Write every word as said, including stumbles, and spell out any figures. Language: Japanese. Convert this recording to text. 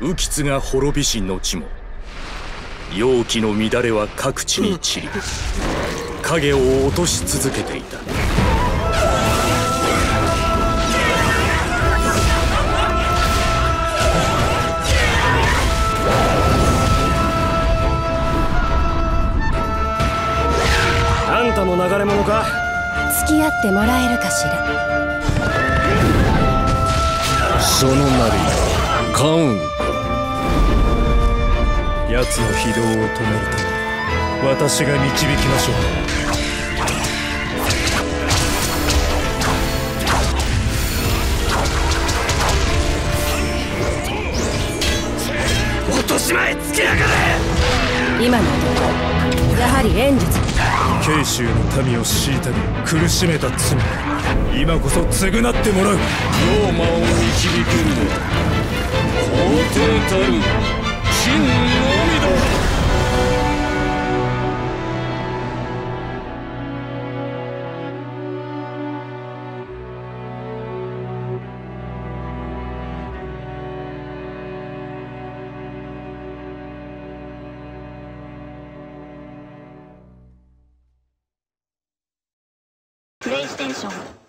右吉が滅びし後も妖気の乱れは各地に散り、影を落とし続けていた。あんたも流れ者か？付き合ってもらえるかしら。そのなりカウンか。奴の非道を止めるため私が導きましょう。前つけやがれ。今のやはり演術。慶州の民を虐げ苦しめた罪、今こそ償ってもらう。ローマを導くのだ、皇帝たる真のみだ。プレイステーション。